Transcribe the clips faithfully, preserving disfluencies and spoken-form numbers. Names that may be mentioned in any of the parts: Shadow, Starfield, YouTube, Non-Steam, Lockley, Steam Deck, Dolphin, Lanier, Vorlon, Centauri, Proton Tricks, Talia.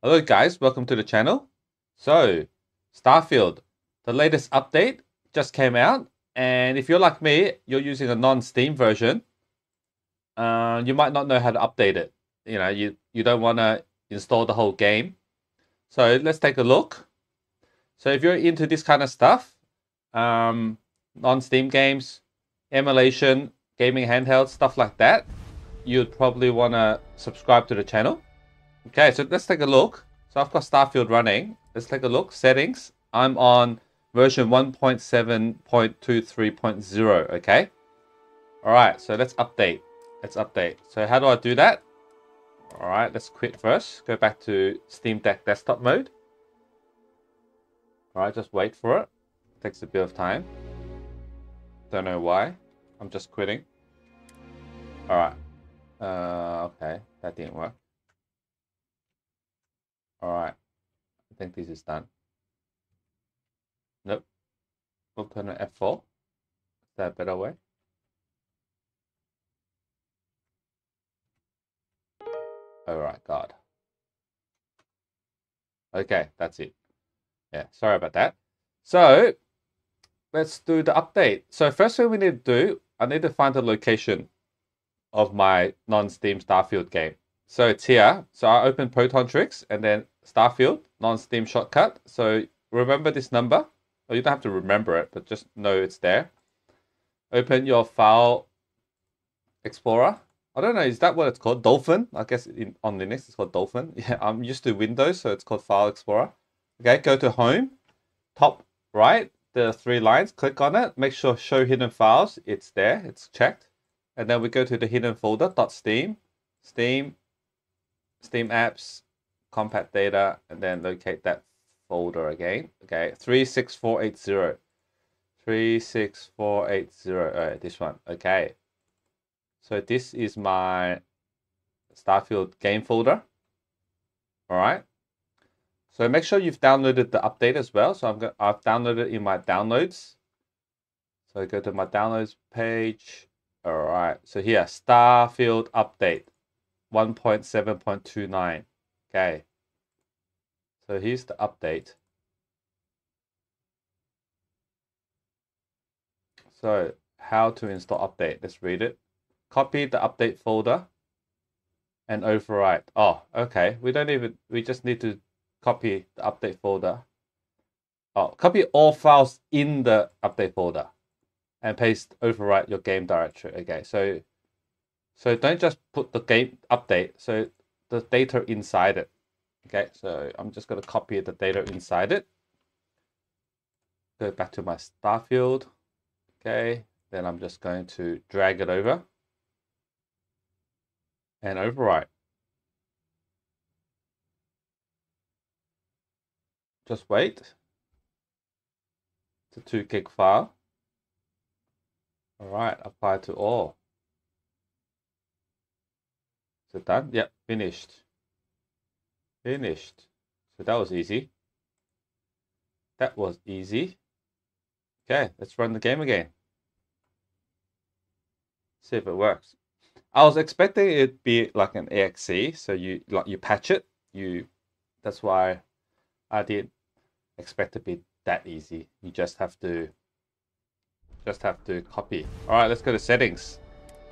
Hello guys, welcome to the channel. So, Starfield, the latest update just came out, and if you're like me, you're using a non-Steam version, uh, you might not know how to update it. You know, you, you don't want to install the whole game. So let's take a look. So if you're into this kind of stuff, um, non-Steam games, emulation, gaming handhelds, stuff like that, you'd probably want to subscribe to the channel. Okay, so let's take a look. So I've got Starfield running. Let's take a look. Settings. I'm on version one point seven point two three point zero, okay? All right, so let's update. Let's update. So how do I do that? All right, let's quit first. Go back to Steam Deck desktop mode. All right, just wait for it. It takes a bit of time. Don't know why. I'm just quitting. All right. Uh, okay, that didn't work. All right, I think this is done. Nope. We'll put an F four. Is that a better way? All right, God. Okay, that's it. Yeah, sorry about that. So let's do the update. So first thing we need to do, I need to find the location of my non-Steam Starfield game. So it's here. So I open Proton Tricks and then Starfield, non-Steam shortcut. So remember this number. Or you don't have to remember it, but just know it's there. Open your file explorer. I don't know, is that what it's called? Dolphin? I guess in, on Linux it's called Dolphin. Yeah, I'm used to Windows, so it's called File Explorer. Okay, go to Home. Top right, the three lines. Click on it. Make sure Show Hidden Files. It's there. It's checked. And then we go to the hidden folder, .steam. Steam. Steam apps, compact data, and then locate that folder again. Okay, three six four eight zero. three six four eight zero. Alright, this one. Okay. So this is my Starfield game folder. Alright. So make sure you've downloaded the update as well. So I'm gonna, I've downloaded it in my downloads. So I go to my downloads page. Alright. So here, Starfield update. one point seven point two nine. Okay. So here's the update. So how to install update. Let's read it. Copy the update folder and overwrite. Oh, okay. We don't even, we just need to copy the update folder. Oh, copy all files in the update folder and paste overwrite your game directory. Okay. So So don't just put the game update, so the data inside it. Okay, so I'm just going to copy the data inside it. Go back to my Starfield. Okay, then I'm just going to drag it over and overwrite. Just wait. It's a two gig file. All right, apply to all. So done. Yep, finished. Finished. So that was easy. That was easy. Okay, let's run the game again. See if it works. I was expecting it'd be like an E X E, so you like you patch it. You that's why I didn't expect it to be that easy. You just have to just have to copy. Alright, let's go to settings.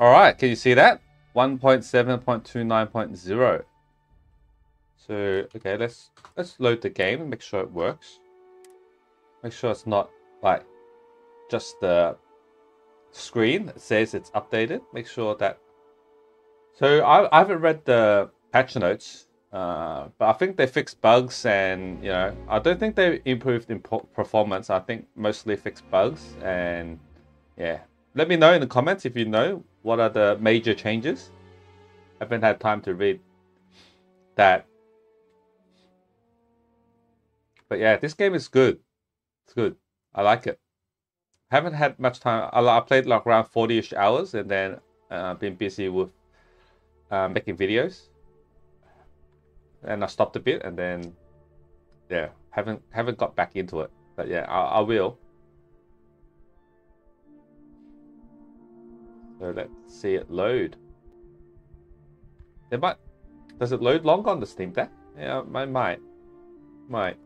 Alright, can you see that? one point seven point two nine point zero. So okay, let's let's load the game and make sure it works. Make sure it's not like just the screen that says it's updated. Make sure that. So I, I haven't read the patch notes, uh, but I think they fixed bugs and you know I don't think they improved in performance. I think mostly fixed bugs and yeah. Let me know in the comments if you know what are the major changes. I haven't had time to read that. But yeah, this game is good. It's good. I like it. I haven't had much time. I played like around forty-ish hours and then uh, been busy with uh, making videos. And I stopped a bit and then, yeah, haven't, haven't got back into it. But yeah, I, I will. So let's see it load. It might. Does it load long on the Steam Deck? Yeah, I might. Might.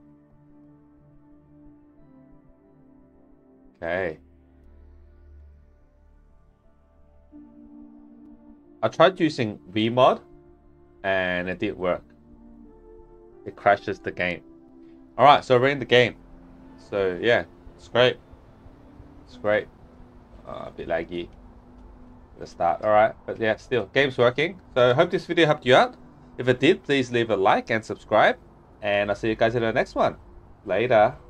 Okay. I tried using Vmod and it didn't work. It crashes the game. Alright, so we're in the game. So yeah, it's great. It's great. Uh, a bit laggy at the start. Alright, but yeah, still, game's working. So I hope this video helped you out. If it did, please leave a like and subscribe. And I'll see you guys in the next one. Later.